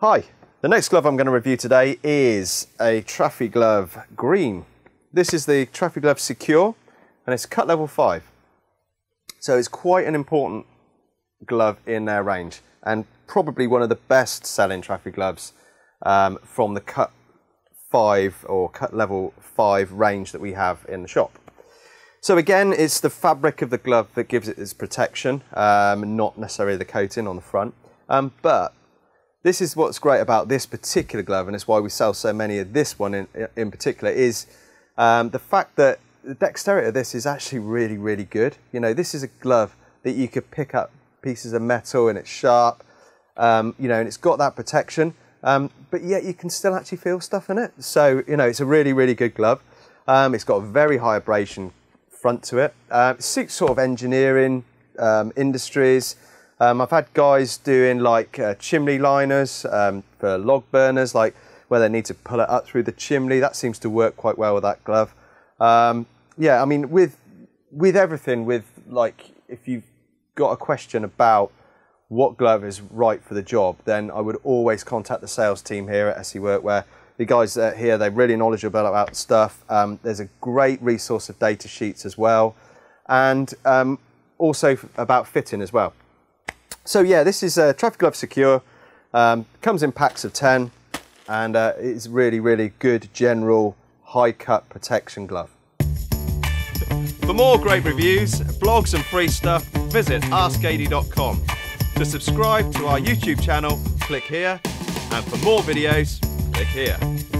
Hi, the next glove I'm going to review today is a TraffiGlove green. This is the TraffiGlove Secure and it's cut level 5. So it's quite an important glove in their range and probably one of the best selling TraffiGloves from the cut 5 or cut level 5 range that we have in the shop. So again, it's the fabric of the glove that gives it its protection, not necessarily the coating on the front, but this is what's great about this particular glove, and it's why we sell so many of this one in particular, is the fact that the dexterity of this is actually really, really good. You know, this is a glove that you could pick up pieces of metal and it's sharp, you know, and it's got that protection, but yet you can still actually feel stuff in it. So, you know, it's a really, really good glove. It's got a very high abrasion front to it. It suits sort of engineering industries. I've had guys doing like chimney liners for log burners, like where they need to pull it up through the chimney. That seems to work quite well with that glove. Yeah, I mean, with everything, with like, if you've got a question about what glove is right for the job, then I would always contact the sales team here at SE Workwear. The guys here, they're really knowledgeable about stuff. There's a great resource of data sheets as well, and also about fitting as well. So yeah, this is a TraffiGlove Secure, comes in packs of 10, and it's really, really good general high cut protection glove. For more great reviews, blogs and free stuff, visit askady.com. To subscribe to our YouTube channel, click here, and for more videos, click here.